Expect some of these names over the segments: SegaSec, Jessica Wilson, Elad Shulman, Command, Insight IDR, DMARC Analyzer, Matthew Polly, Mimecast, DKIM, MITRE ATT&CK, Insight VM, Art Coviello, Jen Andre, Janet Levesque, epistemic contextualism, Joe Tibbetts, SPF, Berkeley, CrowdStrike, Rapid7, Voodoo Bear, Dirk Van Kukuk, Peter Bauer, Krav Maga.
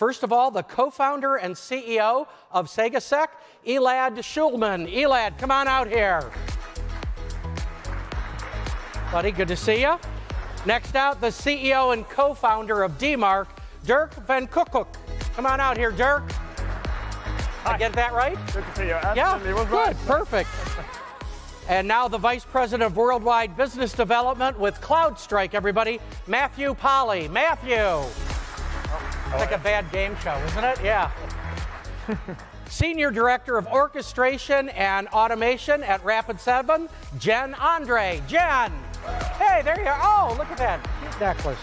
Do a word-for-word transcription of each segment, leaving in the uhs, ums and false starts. First of all, the co-founder and C E O of SegaSec, Elad Shulman. Elad, come on out here. Buddy, good to see you. Next out, the C E O and co-founder of DMARC, Dirk Van Kukuk. Come on out here, Dirk. Hi. I get that right? Good to see you. Absolutely. Yeah, was good, right. Perfect. And now the Vice President of Worldwide Business Development with CrowdStrike, everybody, Matthew Polly. Matthew. Oh, it's like right. a bad game show, isn't it? Yeah. Senior Director of Orchestration and Automation at Rapid seven, Jen Andre. Jen. Hey, there you are. Oh, look at that cute necklace.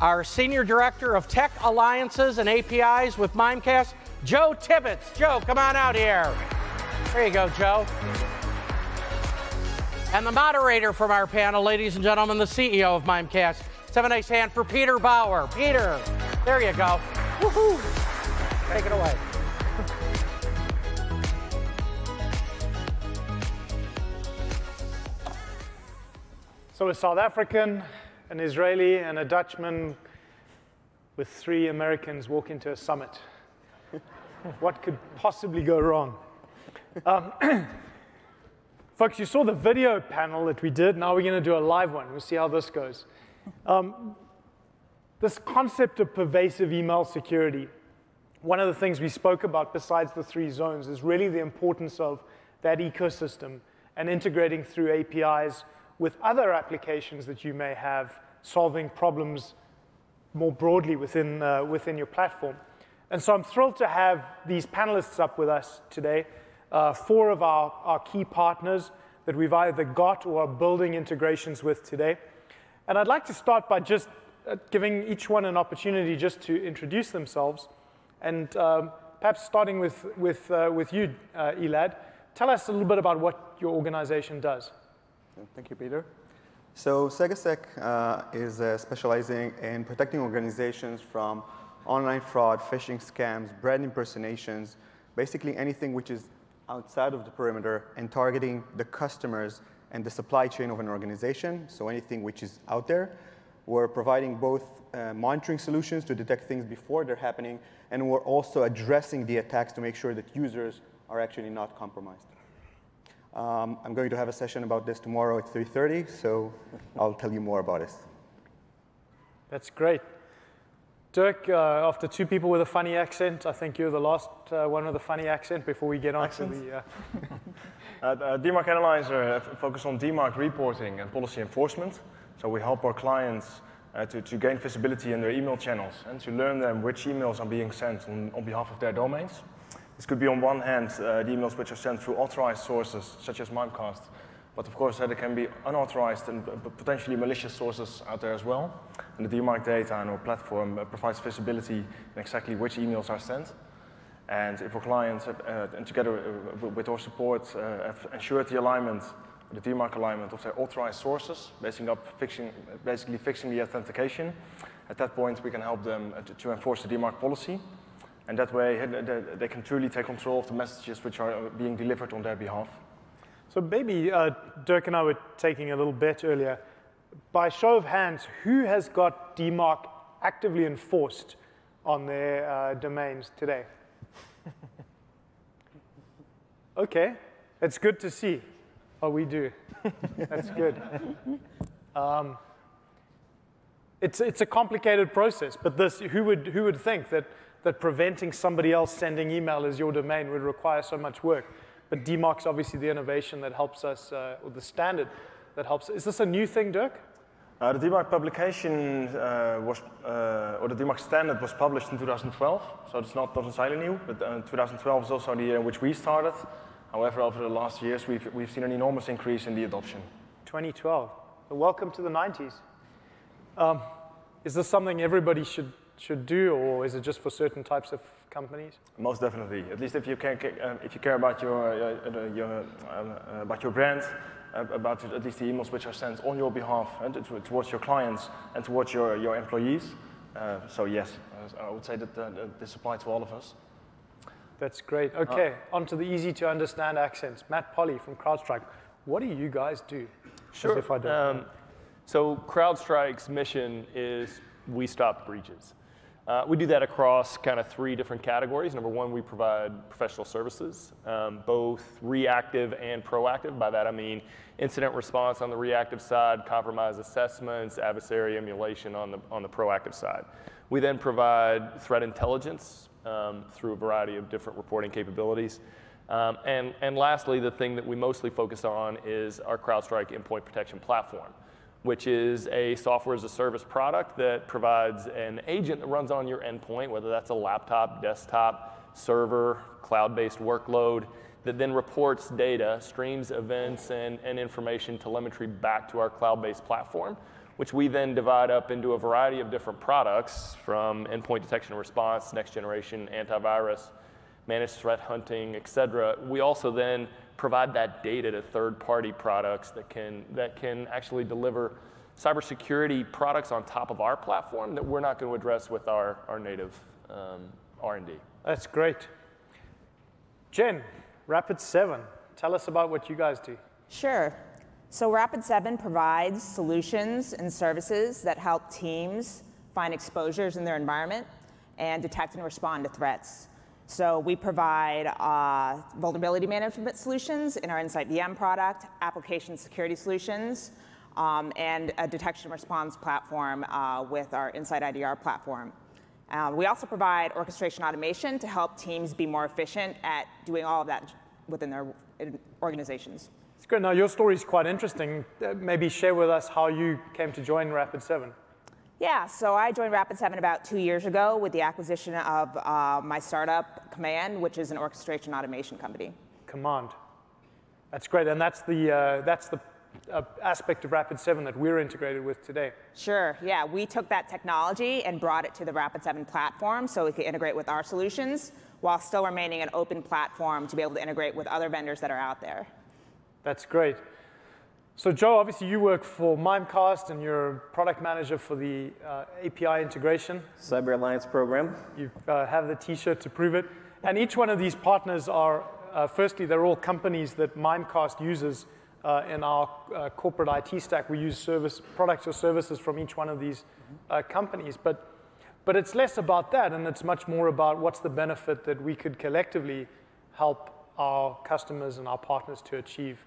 Our Senior Director of Tech Alliances and A P Is with Mimecast, Joe Tibbetts. Joe, come on out here. There you go, Joe. And the moderator from our panel, ladies and gentlemen, the C E O of Mimecast. Let's have a nice hand for Peter Bauer. Peter, there you go. Woohoo! Take it away. So a South African, an Israeli, and a Dutchman with three Americans walk into a summit. What could possibly go wrong? Um, folks, you saw the video panel that we did. Now we're going to do a live one. We'll see how this goes. Um, this concept of pervasive email security, one of the things we spoke about besides the three zones is really the importance of that ecosystem and integrating through A P Is with other applications that you may have, solving problems more broadly within, uh, within your platform. And so I'm thrilled to have these panelists up with us today. Uh, four of our, our key partners that we've either got or are building integrations with today. And I'd like to start by just uh, giving each one an opportunity just to introduce themselves. And um, perhaps starting with, with, uh, with you, uh, Elad, tell us a little bit about what your organization does. Thank you, Peter. So SegaSec uh, is uh, specializing in protecting organizations from online fraud, phishing scams, brand impersonations, basically anything which is outside of the perimeter and targeting the customers and the supply chain of an organization, so anything which is out there. We're providing both uh, monitoring solutions to detect things before they're happening, and we're also addressing the attacks to make sure that users are actually not compromised. Um, I'm going to have a session about this tomorrow at three thirty, so I'll tell you more about this. That's great. Dirk, uh, after two people with a funny accent, I think you're the last uh, one with a funny accent before we get on Accents? to the... Uh... uh, uh, DMARC Analyzer uh, focuses on DMARC reporting and policy enforcement. So we help our clients uh, to, to gain visibility in their email channels and to learn them which emails are being sent on, on behalf of their domains. This could be on one hand uh, the emails which are sent through authorized sources, such as Mimecast. But of course, uh, there can be unauthorized and potentially malicious sources out there as well. And the DMARC data in our platform uh, provides visibility in exactly which emails are sent. And if our clients, uh, and together uh, with our support, uh, have ensured the alignment, the DMARC alignment of their authorized sources, basing up fixing, basically fixing the authentication, at that point we can help them uh, to, to enforce the DMARC policy. And that way uh, they can truly take control of the messages which are being delivered on their behalf. So maybe uh, Dirk and I were taking a little bet earlier. By show of hands, who has got DMARC actively enforced on their uh, domains today? OK, that's good to see. Oh, we do. That's good. Um, it's, it's a complicated process, but this, who would, who would think that, that preventing somebody else sending email as your domain would require so much work? But DMARC is obviously the innovation that helps us, uh, or the standard that helps. Is this a new thing, Dirk? Uh, the DMARC publication uh, was, uh, or the DMARC standard was published in two thousand twelve, so it's not entirely new, but uh, two thousand twelve is also the year in which we started. However, over the last years, we've, we've seen an enormous increase in the adoption. twenty twelve. So welcome to the nineties. Um, is this something everybody should should do, or is it just for certain types of companies? Most definitely. At least if you care, uh, if you care about your, uh, your uh, about your brand, uh, about at least the emails which are sent on your behalf and uh, towards your clients and towards your your employees. Uh, so yes, I would say that uh, this applies to all of us. That's great. Okay, uh, on to the easy to understand accents. Matt Polly from CrowdStrike. What do you guys do? Sure. As if I don't um, so CrowdStrike's mission is we stop breaches. Uh, we do that across kind of three different categories. Number one, we provide professional services, um, both reactive and proactive. By that I mean incident response on the reactive side, compromise assessments, adversary emulation on the, on the proactive side. We then provide threat intelligence um, through a variety of different reporting capabilities. Um, and, and lastly, the thing that we mostly focus on is our CrowdStrike Endpoint Protection Platform, which is a software as a service product that provides an agent that runs on your endpoint, whether that's a laptop, desktop, server, cloud-based workload, that then reports data, streams events, and, and information telemetry back to our cloud-based platform, which we then divide up into a variety of different products, from endpoint detection and response, next generation antivirus, managed threat hunting, et cetera. We also then provide that data to third-party products that can, that can actually deliver cybersecurity products on top of our platform that we're not going to address with our, our native um, R and D. That's great. Jen, Rapid seven, tell us about what you guys do. Sure. So Rapid seven provides solutions and services that help teams find exposures in their environment and detect and respond to threats. So we provide uh, vulnerability management solutions in our Insight V M product, application security solutions, um, and a detection response platform uh, with our Insight I D R platform. Uh, we also provide orchestration automation to help teams be more efficient at doing all of that within their organizations. That's good. Now, your story is quite interesting. Uh, maybe share with us how you came to join Rapid seven. Yeah, so I joined Rapid seven about two years ago with the acquisition of uh, my startup, Command, which is an orchestration automation company. Command. That's great, and that's the, uh, that's the uh, aspect of Rapid seven that we're integrated with today. Sure, yeah, we took that technology and brought it to the Rapid seven platform so we could integrate with our solutions while still remaining an open platform to be able to integrate with other vendors that are out there. That's great. So Joe, obviously you work for Mimecast and you're product manager for the uh, A P I integration Cyber Alliance program. You uh, have the t-shirt to prove it. And each one of these partners are, uh, firstly, they're all companies that Mimecast uses uh, in our uh, corporate I T stack. We use service, products or services from each one of these uh, companies. But, but it's less about that and it's much more about what's the benefit that we could collectively help our customers and our partners to achieve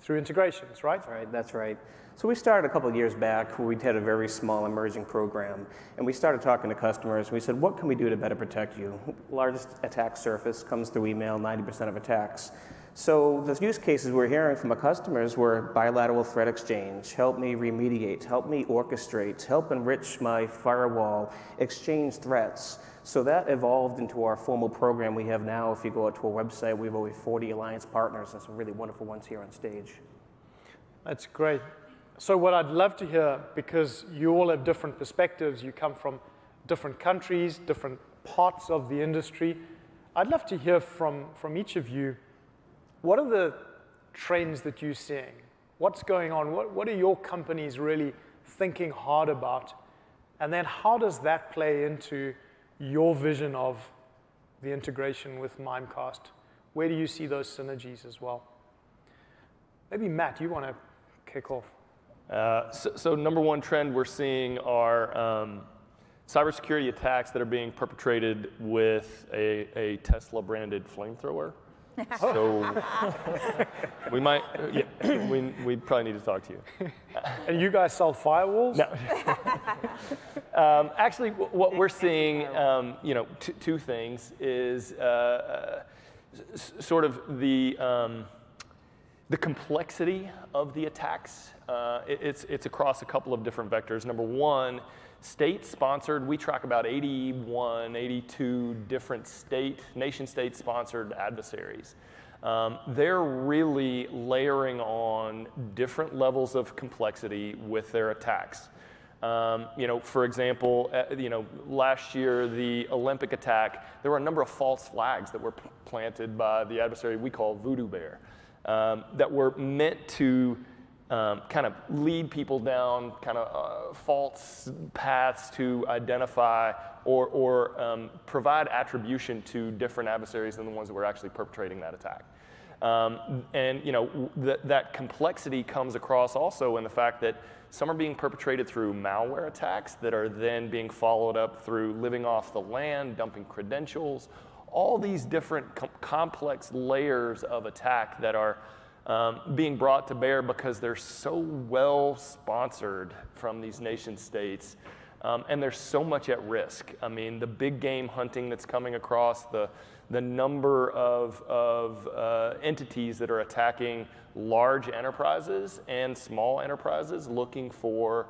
through integrations, right? That's right, that's right. So we started a couple of years back where we had a very small emerging program, and we started talking to customers, and we said, what can we do to better protect you? Largest attack surface comes through email, ninety percent of attacks. So the use cases we're hearing from our customers were bilateral threat exchange, help me remediate, help me orchestrate, help enrich my firewall, exchange threats. So that evolved into our formal program we have now. If you go out to our website, we have over forty alliance partners and some really wonderful ones here on stage. That's great. So what I'd love to hear, because you all have different perspectives, you come from different countries, different parts of the industry, I'd love to hear from, from each of you. What are the trends that you're seeing? What's going on? What, what are your companies really thinking hard about? And then how does that play into your vision of the integration with Mimecast? Where do you see those synergies as well? Maybe Matt, you want to kick off. Uh, so, so number one trend we're seeing are um, cybersecurity attacks that are being perpetrated with a, a Tesla-branded flamethrower. So we might, yeah, we, we probably need to talk to you. And you guys sell firewalls? No. um, actually, what we're seeing, um, you know, t two things is uh, s sort of the um, the complexity of the attacks. Uh, it, it's it's across a couple of different vectors. Number one, state-sponsored, we track about eighty-one, eighty-two different state, nation-state sponsored adversaries. Um, they're really layering on different levels of complexity with their attacks. Um, you know, for example, uh, you know, last year, the Olympic attack, there were a number of false flags that were planted by the adversary we call Voodoo Bear, um, that were meant to Um, kind of lead people down kind of uh, false paths to identify or, or um, provide attribution to different adversaries than the ones that were actually perpetrating that attack. Um, and you know th that complexity comes across also in the fact that some are being perpetrated through malware attacks that are then being followed up through living off the land, dumping credentials, all these different com complex layers of attack that are um, being brought to bear because they're so well sponsored from these nation states. Um, and there's so much at risk. I mean, the big game hunting that's coming across, the, the number of, of uh, entities that are attacking large enterprises and small enterprises looking for,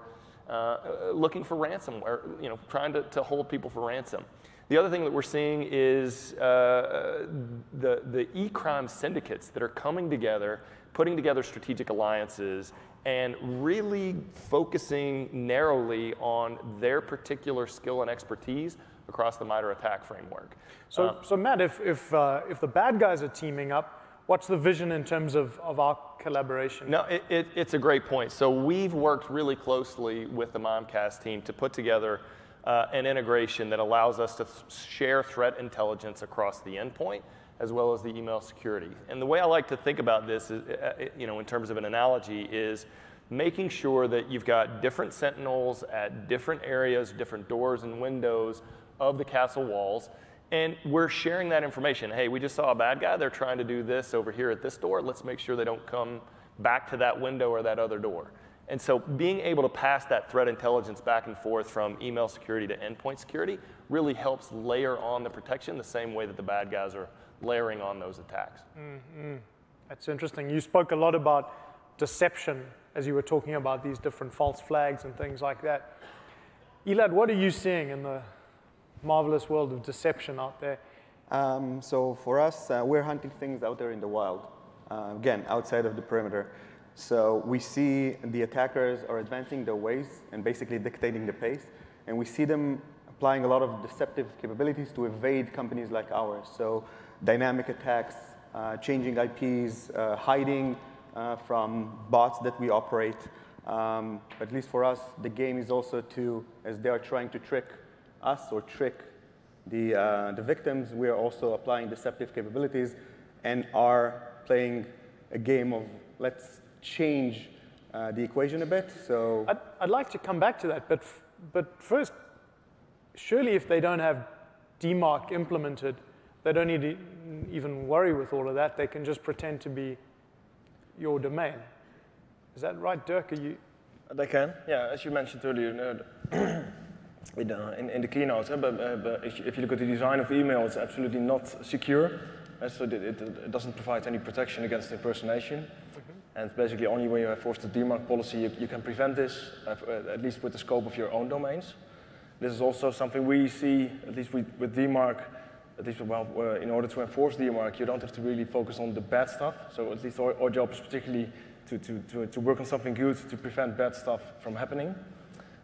uh, looking for ransomware, you know, trying to, to hold people for ransom. The other thing that we're seeing is uh, the, the e-crime syndicates that are coming together, putting together strategic alliances, and really focusing narrowly on their particular skill and expertise across the MITRE ATT&CK framework. So, um, so Matt, if, if, uh, if the bad guys are teaming up, what's the vision in terms of, of our collaboration? No, it, it, it's a great point. So we've worked really closely with the Mimecast team to put together uh, an integration that allows us to share threat intelligence across the endpoint, as well as the email security. And the way I like to think about this is, you know, in terms of an analogy, is making sure that you've got different sentinels at different areas, different doors and windows of the castle walls, and we're sharing that information. Hey, we just saw a bad guy. They're trying to do this over here at this door. Let's make sure they don't come back to that window or that other door. And so being able to pass that threat intelligence back and forth from email security to endpoint security really helps layer on the protection the same way that the bad guys are layering on those attacks. Mm-hmm. That's interesting. You spoke a lot about deception as you were talking about these different false flags and things like that. Elad, what are you seeing in the marvelous world of deception out there? Um, so for us, uh, we're hunting things out there in the wild, uh, again, outside of the perimeter. So we see the attackers are advancing their ways and basically dictating the pace, and we see them applying a lot of deceptive capabilities to evade companies like ours. So dynamic attacks, uh, changing I Ps, uh, hiding uh, from bots that we operate. Um, at least for us, the game is also to, as they are trying to trick us or trick the, uh, the victims, we are also applying deceptive capabilities and are playing a game of let's change uh, the equation a bit. So I'd, I'd like to come back to that, but, f but first, surely if they don't have D MARC implemented, they don't need to even worry with all of that. They can just pretend to be your domain. Is that right, Dirk? Are you? They can. Yeah, as you mentioned earlier in, uh, in, in the keynote, uh, but, uh, but if you look at the design of email, it's absolutely not secure. Uh, so it, it, it doesn't provide any protection against impersonation. Mm-hmm. And basically only when you enforce the D MARC policy, you, you can prevent this, uh, at least with the scope of your own domains. This is also something we see, at least with, with D MARC, at least well, uh, in order to enforce D MARC, you don't have to really focus on the bad stuff. So at least our, our job is particularly to, to, to, to work on something good to prevent bad stuff from happening.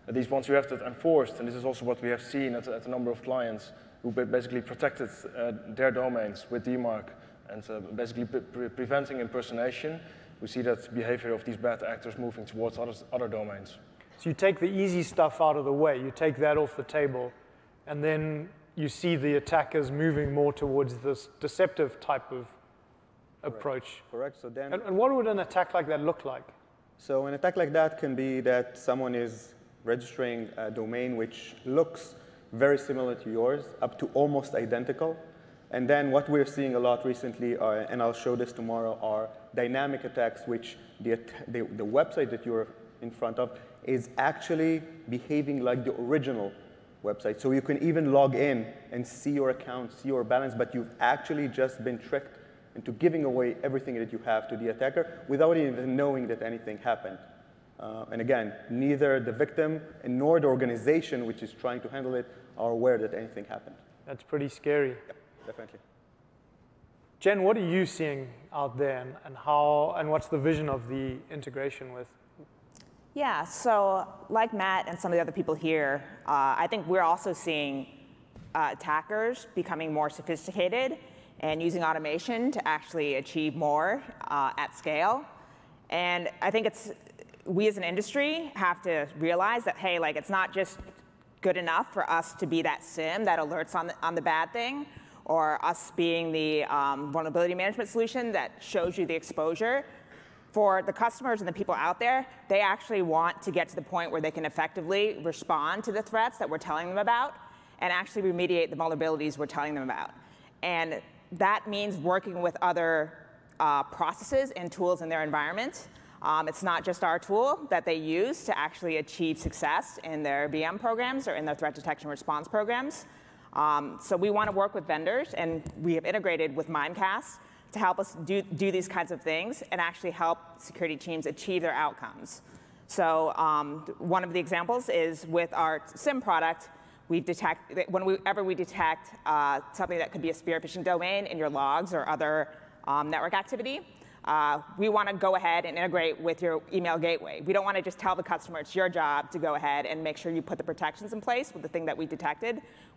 At least once you have that enforced, and this is also what we have seen at, at a number of clients who basically protected uh, their domains with D MARC and uh, basically pre pre preventing impersonation, we see that behavior of these bad actors moving towards other, other domains. So you take the easy stuff out of the way, you take that off the table, and then you see the attackers moving more towards this deceptive type of approach. Correct. Correct. So then, and, and what would an attack like that look like? So an attack like that can be that someone is registering a domain which looks very similar to yours, up to almost identical. And then what we're seeing a lot recently, are, and I'll show this tomorrow, are dynamic attacks, which the, at the, the website that you're in front of is actually behaving like the original website. So you can even log in and see your account, see your balance, but you've actually just been tricked into giving away everything that you have to the attacker without even knowing that anything happened. Uh, and again, neither the victim nor the organization which is trying to handle it are aware that anything happened. That's pretty scary. Yeah, definitely. Jen, what are you seeing out there, and, and how, and what's the vision of the integration with? Yeah, so like Matt and some of the other people here, uh, I think we're also seeing uh, attackers becoming more sophisticated and using automation to actually achieve more uh, at scale. And I think it's, we as an industry have to realize that, hey, like it's not just good enough for us to be that SIM that alerts on the, on the bad thing, or us being the um, vulnerability management solution that shows you the exposure, for the customers and the people out there, they actually want to get to the point where they can effectively respond to the threats that we're telling them about and actually remediate the vulnerabilities we're telling them about. And that means working with other uh, processes and tools in their environment. Um, it's not just our tool that they use to actually achieve success in their V M programs or in their threat detection response programs. Um, so we want to work with vendors, and we have integrated with Mimecast to help us do, do these kinds of things and actually help security teams achieve their outcomes. So um, one of the examples is with our SIM product. We detect, whenever we detect uh, something that could be a spear phishing domain in your logs or other um, network activity, Uh, we want to go ahead and integrate with your email gateway. We don't want to just tell the customer it's your job to go ahead and make sure you put the protections in place with the thing that we detected.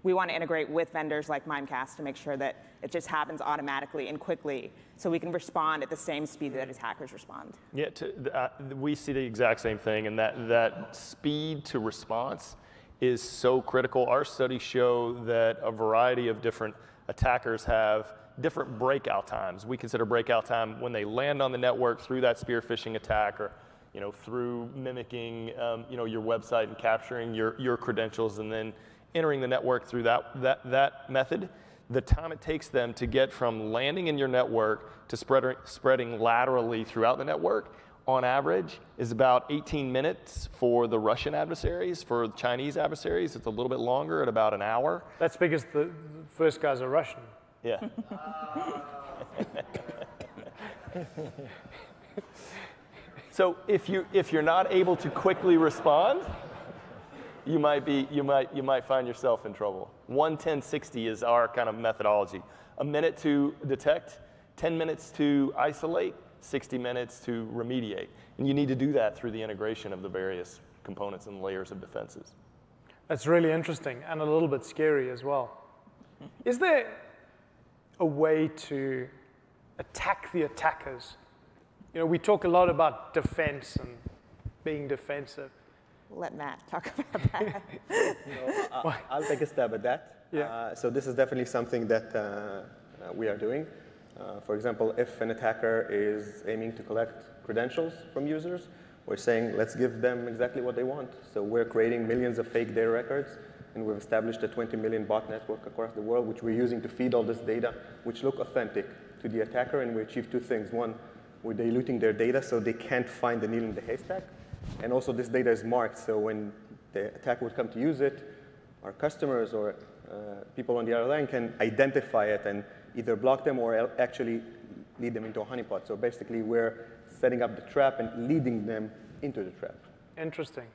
We want to integrate with vendors like Mimecast to make sure that it just happens automatically and quickly, so we can respond at the same speed that attackers respond. Yeah, to, uh, we see the exact same thing, and that, that speed to response is so critical. Our studies show that a variety of different attackers have different breakout times. We consider breakout time when they land on the network through that spear phishing attack, or you know, through mimicking um, you know, your website and capturing your, your credentials and then entering the network through that, that, that method. The time it takes them to get from landing in your network to spread, spreading laterally throughout the network on average is about eighteen minutes for the Russian adversaries. For the Chinese adversaries, it's a little bit longer, at about an hour. That's because the first guys are Russian. Yeah. So if you if you're not able to quickly respond, you might be you might you might find yourself in trouble. one ten sixty is our kind of methodology. A minute to detect, ten minutes to isolate, sixty minutes to remediate. And you need to do that through the integration of the various components and layers of defenses. That's really interesting and a little bit scary as well. Is there a way to attack the attackers? You know, we talk a lot about defense and being defensive. Let Matt talk about that. No, uh, I'll take a stab at that. Yeah. Uh, so this is definitely something that uh, we are doing. Uh, for example, if an attacker is aiming to collect credentials from users, we're saying, let's give them exactly what they want. So we're creating millions of fake data records, and we've established a twenty million bot network across the world, which we're using to feed all this data, which look authentic to the attacker. And we achieve two things. One, we're diluting their data so they can't find the needle in the haystack. And also, this data is marked, so when the attacker would come to use it, our customers or uh, people on the other line can identify it and either block them or actually lead them into a honeypot. So basically, we're setting up the trap and leading them into the trap. Interesting.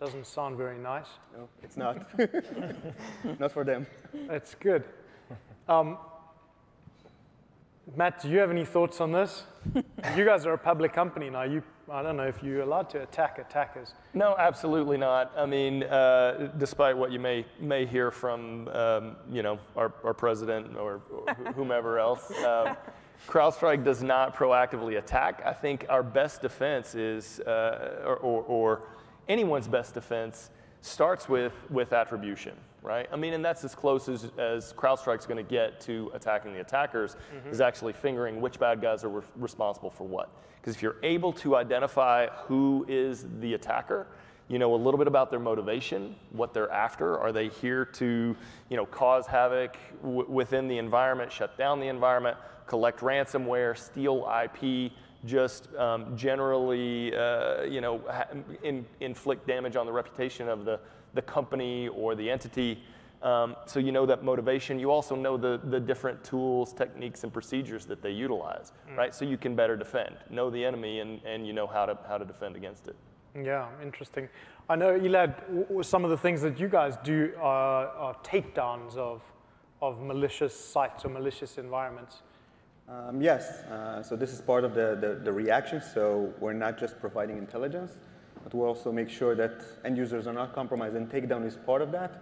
Doesn't sound very nice. No, it's not. Not for them. That's good. Um, Matt, do you have any thoughts on this? You guys are a public company now. You, I don't know if you're allowed to attack attackers. No, absolutely not. I mean, uh, despite what you may may hear from um, you know, our, our president or, or whomever else, um, CrowdStrike does not proactively attack. I think our best defense is, uh, or, or, or anyone's best defense starts with, with attribution, right? I mean, and that's as close as, as CrowdStrike's gonna get to attacking the attackers, mm-hmm. is actually fingering which bad guys are re responsible for what. Because if you're able to identify who is the attacker, you know a little bit about their motivation, what they're after. Are they here to you know, cause havoc w within the environment, shut down the environment, collect ransomware, steal I P, just um, generally uh, you know, in, inflict damage on the reputation of the, the company or the entity. Um, so you know that motivation. You also know the, the different tools, techniques, and procedures that they utilize, mm. right? So you can better defend. Know the enemy, and, and you know how to, how to defend against it. Yeah, interesting. I know, Elad, some of the things that you guys do are, are takedowns of, of malicious sites or malicious environments. Um, yes, uh, so this is part of the, the, the reaction, so we're not just providing intelligence, but we'll also make sure that end users are not compromised, and takedown is part of that.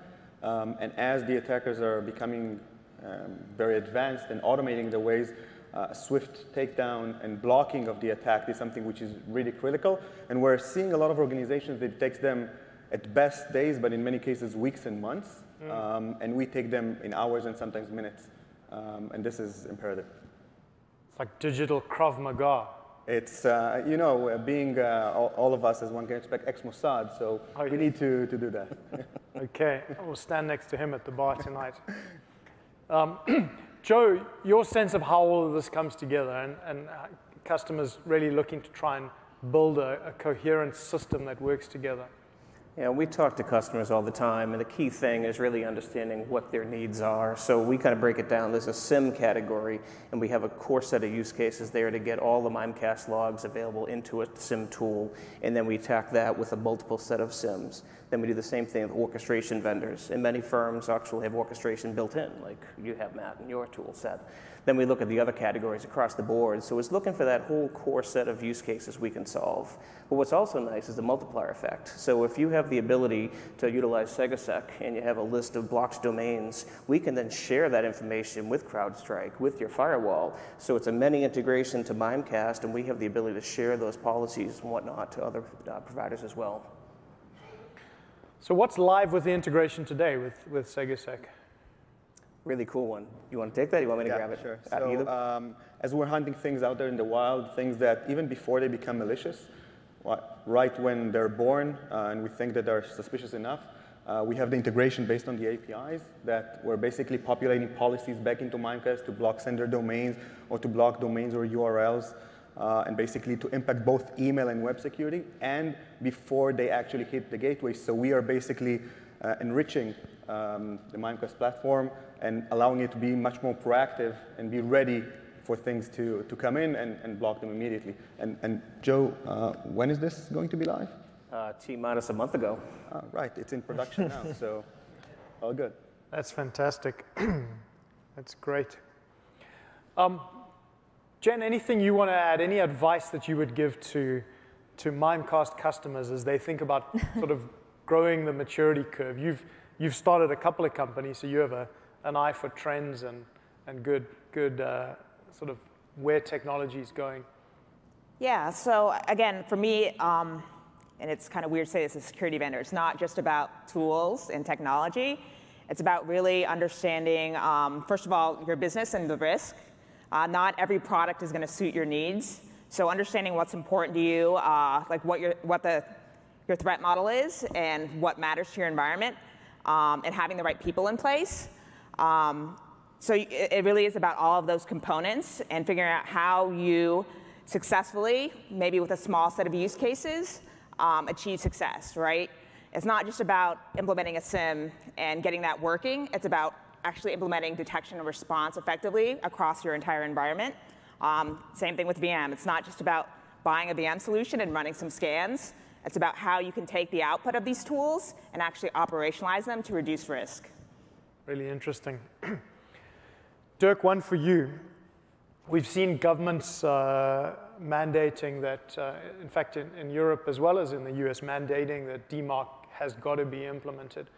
Um, and as the attackers are becoming um, very advanced and automating the ways, uh, swift takedown and blocking of the attack is something which is really critical. And we're seeing a lot of organizations that it takes them at best days, but in many cases weeks and months, mm. um, and we take them in hours and sometimes minutes. Um, and this is imperative. It's like digital Krav Maga. It's, uh, you know, being uh, all, all of us, as one can expect, ex-Mossad, so oh, we yeah. need to, to do that. Okay, we'll stand next to him at the bar tonight. Um, Joe, your sense of how all of this comes together and, and customers really looking to try and build a, a coherent system that works together. Yeah, we talk to customers all the time, and the key thing is really understanding what their needs are. So we kind of break it down. There's a SIM category, and we have a core set of use cases there to get all the Mimecast logs available into a SIM tool, and then we attack that with a multiple set of SIMs. Then we do the same thing with orchestration vendors, and many firms actually have orchestration built in, like you have, Matt, in your tool set. Then we look at the other categories across the board. So it's looking for that whole core set of use cases we can solve. But what's also nice is the multiplier effect. So if you have the ability to utilize SegaSec and you have a list of blocked domains, we can then share that information with CrowdStrike, with your firewall. So it's a many integration to Mimecast, and we have the ability to share those policies and whatnot to other uh, providers as well. So what's live with the integration today with, with SegaSec? Really cool one. You want to take that? You want me to yeah, grab it? Sure. So, um, as we're hunting things out there in the wild, things that even before they become malicious, right when they're born uh, and we think that they're suspicious enough, uh, we have the integration based on the A P Is that we're basically populating policies back into Mimecast to block sender domains or to block domains or U R Ls uh, and basically to impact both email and web security and before they actually hit the gateway. So we are basically uh, enriching Um, the Mimecast platform and allowing it to be much more proactive and be ready for things to, to come in and, and block them immediately. And, and Joe, uh, when is this going to be live? Uh, T-minus a month ago. Oh, right, it's in production now, so all good. That's fantastic. That's great. Um, Jen, anything you want to add, any advice that you would give to, to Mimecast customers as they think about sort of growing the maturity curve? You've You've started a couple of companies, so you have a, an eye for trends and, and good, good uh, sort of where technology is going. Yeah, so again, for me, um, and it's kind of weird to say this as a security vendor, it's not just about tools and technology. It's about really understanding, um, first of all, your business and the risk. Uh, not every product is going to suit your needs. So understanding what's important to you, uh, like what, your, what the, your threat model is and what matters to your environment. Um, and having the right people in place. Um, so it, it really is about all of those components and figuring out how you successfully, maybe with a small set of use cases, um, achieve success, right? It's not just about implementing a SIM and getting that working. It's about actually implementing detection and response effectively across your entire environment. Um, same thing with V M. It's not just about buying a V M solution and running some scans. It's about how you can take the output of these tools and actually operationalize them to reduce risk. Really interesting. Dirk, one for you. We've seen governments uh, mandating that, uh, in fact, in, in Europe as well as in the U S, mandating that D MARC has got to be implemented.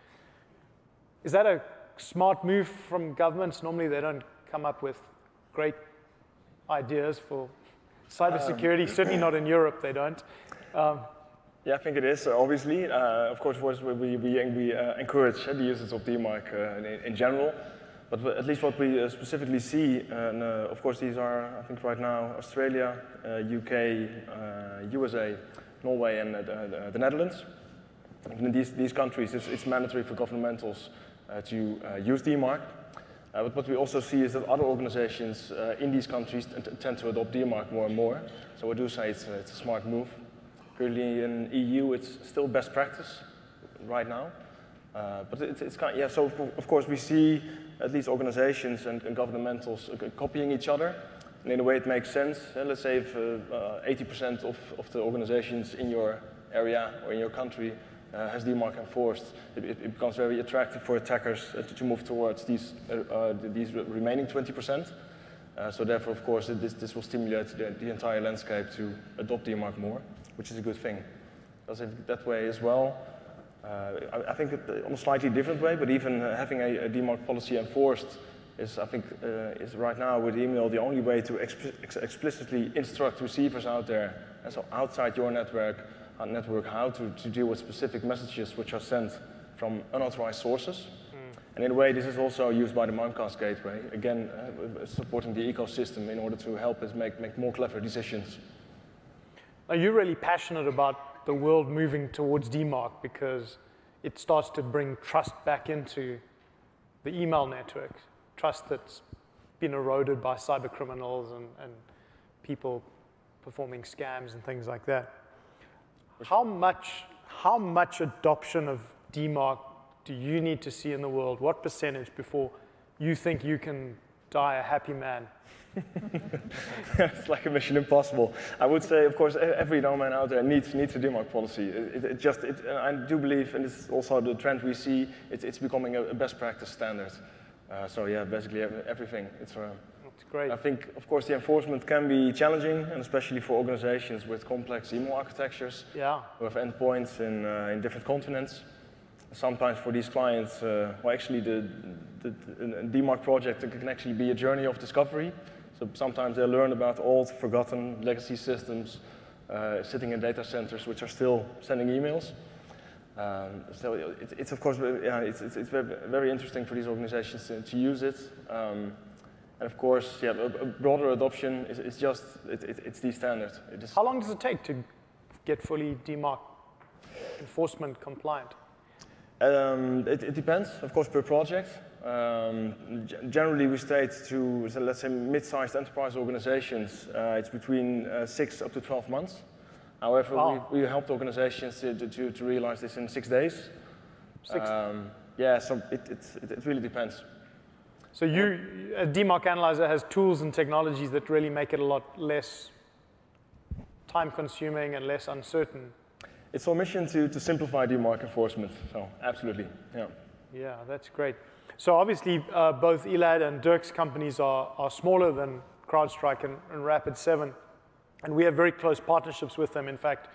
Is that a smart move from governments? Normally, they don't come up with great ideas for cybersecurity. Um. Certainly not in Europe, they don't. Um, Yeah, I think it is, uh, obviously. Uh, of course, we, we, we uh, encourage uh, the usage of D MARC uh, in, in general. But at least what we uh, specifically see, and uh, of course these are, I think right now, Australia, uh, U K, uh, U S A, Norway, and uh, the, the Netherlands. In these, these countries, it's, it's mandatory for governmentals uh, to uh, use D MARC. Uh, but what we also see is that other organizations uh, in these countries t tend to adopt D MARC more and more. So I do say it's, uh, it's a smart move. Currently in E U, it's still best practice right now. Uh, but it's, it's kind of, yeah, so of course we see at least organizations and, and governmentals copying each other. And in a way it makes sense. And let's say if eighty percent uh, uh, of, of the organizations in your area or in your country uh, has D MARC enforced, it, it becomes very attractive for attackers uh, to, to move towards these, uh, uh, these remaining twenty percent. Uh, so therefore, of course, this, this will stimulate the, the entire landscape to adopt D MARC more, which is a good thing. Because if that way as well, uh, I, I think it, on a slightly different way, but even uh, having a, a D MARC policy enforced is, I think, uh, is right now with email the only way to exp ex explicitly instruct receivers out there, and so outside your network, uh, network how to, to deal with specific messages which are sent from unauthorized sources. Mm. And in a way, this is also used by the Mimecast Gateway, again, uh, supporting the ecosystem in order to help us make, make more clever decisions. Now, you're really passionate about the world moving towards D MARC because it starts to bring trust back into the email network, trust that's been eroded by cyber criminals and, and people performing scams and things like that. How much, how much adoption of D MARC do you need to see in the world? What percentage before you think you can die a happy man? It's like a mission impossible. I would say, of course, every domain out there needs, needs a D MARC policy. It, it just, it, I do believe, and it's also the trend we see, it, it's becoming a best practice standard. Uh, so yeah, basically everything. It's, uh, That's great. I think, of course, the enforcement can be challenging, and especially for organizations with complex email architectures. Yeah. We have endpoints in, uh, in different continents. Sometimes for these clients, uh, well, actually, the, the, the D MARC project can actually be a journey of discovery. So sometimes they learn about old, forgotten legacy systems uh, sitting in data centers, which are still sending emails. Um, so it, it's, of course, yeah, it's, it's, it's very interesting for these organizations to, to use it. Um, and of course, yeah, a, a broader adoption is, is just, it, it, it's the standard. It is. How long does it take to get fully D MARC enforcement compliant? Um, it, it depends, of course, per project. Um, generally, we state to, so let's say, mid-sized enterprise organizations, uh, it's between uh, six up to twelve months. However, wow. we, we helped organizations to, to, to realize this in six days. Six. Um, yeah, so it, it, it really depends. So you, a D MARC Analyzer has tools and technologies that really make it a lot less time-consuming and less uncertain. It's our mission to, to simplify D MARC enforcement, so absolutely, yeah. Yeah, that's great. So obviously, uh, both Elad and Dirk's companies are, are smaller than CrowdStrike and, and Rapid seven. And we have very close partnerships with them, in fact,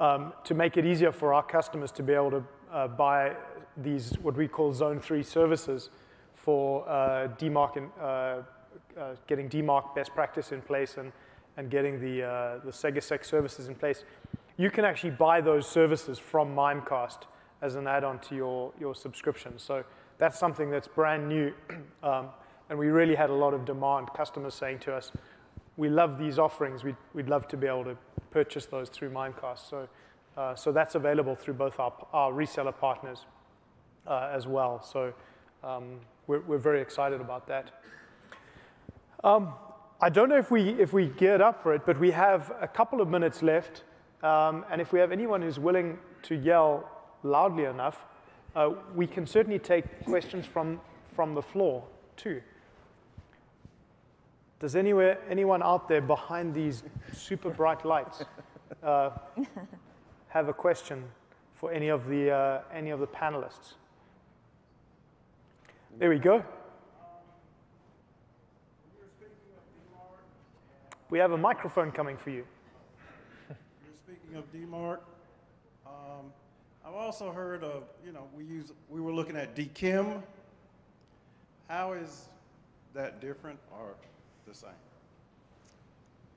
um, to make it easier for our customers to be able to uh, buy these, what we call zone three services for uh, D MARC and, uh, uh, getting D MARC best practice in place and, and getting the, uh, the SegaSec services in place. You can actually buy those services from Mimecast as an add-on to your, your subscription. So that's something that's brand new. um, and we really had a lot of demand, customers saying to us, we love these offerings. We'd, we'd love to be able to purchase those through Mimecast. So, uh, so that's available through both our, our reseller partners uh, as well. So um, we're, we're very excited about that. Um, I don't know if we, if we geared up for it, but we have a couple of minutes left. Um, and if we have anyone who's willing to yell loudly enough, uh, we can certainly take questions from, from the floor too. Does anywhere, anyone out there behind these super bright lights uh, have a question for any of the, uh, any of the panelists? There we go. We have a microphone coming for you. Speaking of D MARC, um, I've also heard of, you know, we use, we were looking at D K I M. How is that different or the same?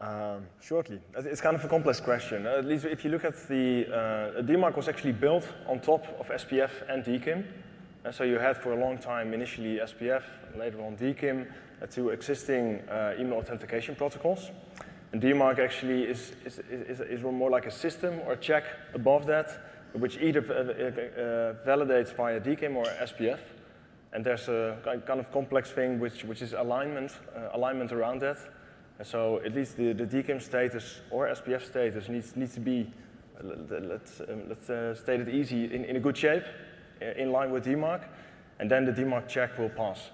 Um, shortly. It's kind of a complex question. Uh, at least if you look at the, uh, D MARC was actually built on top of S P F and D K I M. And so you had for a long time initially S P F, later on D K I M, uh, to existing uh, email authentication protocols. And D MARC actually is, is, is, is more like a system or check above that, which either uh, uh, validates via D K I M or S P F. And there's a kind of complex thing which, which is alignment, uh, alignment around that. And so at least the, the D K I M status or S P F status needs, needs to be, uh, let's, um, let's uh, state it easy, in, in a good shape, in line with D MARC. And then the D MARC check will pass.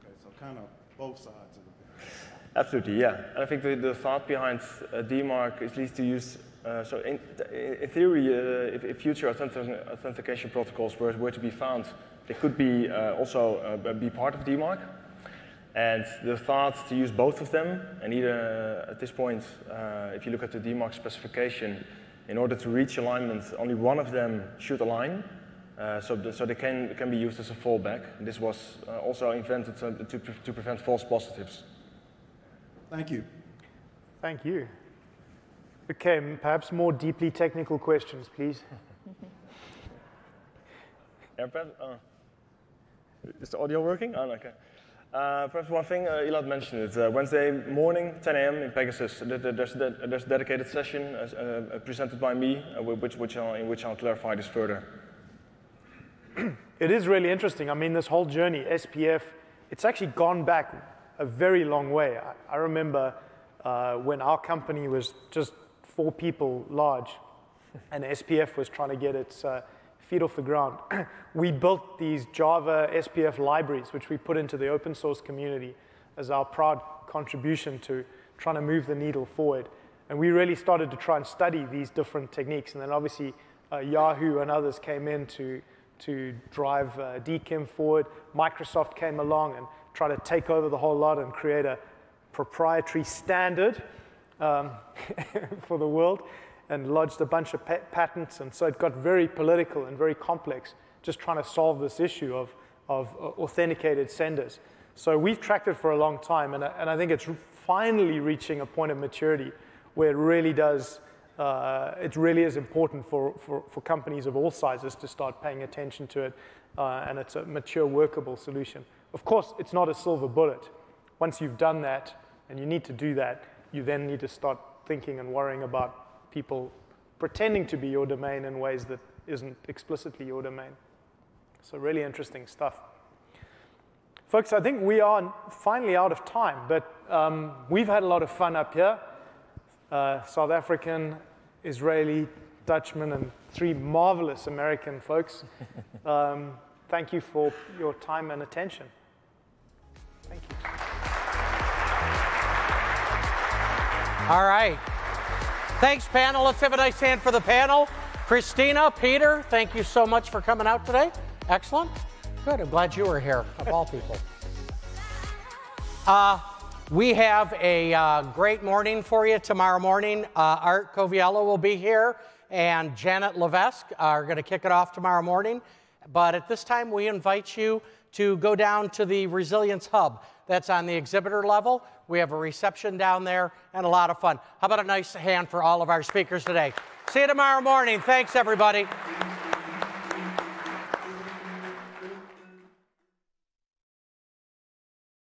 Okay, so kind of both sides of the picture. Absolutely, yeah. And I think the, the thought behind uh, D MARC is at least to use, uh, so in, in theory, uh, if, if future authentic authentication protocols were, were to be found, they could be uh, also uh, be part of D MARC. And the thought to use both of them, and either uh, at this point, uh, if you look at the D MARC specification, in order to reach alignment, only one of them should align. Uh, so, the, so they can, can be used as a fallback. This was uh, also invented to, to, pre to prevent false positives. Thank you. Thank you. Okay, perhaps more deeply technical questions, please. Is the audio working? Oh, okay. Uh, perhaps one thing uh, Elad mentioned it. Uh, Wednesday morning, ten A M in Pegasus, there's a dedicated session uh, presented by me, uh, which, which I'll, in which I'll clarify this further. It is really interesting. I mean, this whole journey, S P F, it's actually gone back a very long way. I, I remember uh, when our company was just four people large, and S P F was trying to get its uh, feet off the ground. We built these Java S P F libraries, which we put into the open source community as our proud contribution to trying to move the needle forward. And we really started to try and study these different techniques. And then obviously uh, Yahoo and others came in to, to drive uh, D K I M forward. Microsoft came along and tried to take over the whole lot and create a proprietary standard um, for the world, and lodged a bunch of pa patents, and so it got very political and very complex, just trying to solve this issue of, of uh, authenticated senders. So we've tracked it for a long time, and, and I think it's finally reaching a point of maturity where it really does, uh, it really is important for, for, for companies of all sizes to start paying attention to it, uh, and it's a mature, workable solution. Of course, it's not a silver bullet. Once you've done that, and you need to do that, you then need to start thinking and worrying about people pretending to be your domain in ways that isn't explicitly your domain. So really interesting stuff. Folks, I think we are finally out of time, but um, we've had a lot of fun up here. Uh, South African, Israeli, Dutchman, and three marvelous American folks. Um, thank you for your time and attention. Thank you. All right. Thanks, panel. Let's have a nice hand for the panel. Christina, Peter, thank you so much for coming out today. Excellent. Good. I'm glad you were here, of all people. Uh, we have a uh, great morning for you tomorrow morning. Uh, Art Coviello will be here, and Janet Levesque are going to kick it off tomorrow morning. But at this time, we invite you to go down to the Resilience Hub. That's on the exhibitor level. We have a reception down there and a lot of fun. How about a nice hand for all of our speakers today? See you tomorrow morning. Thanks, everybody.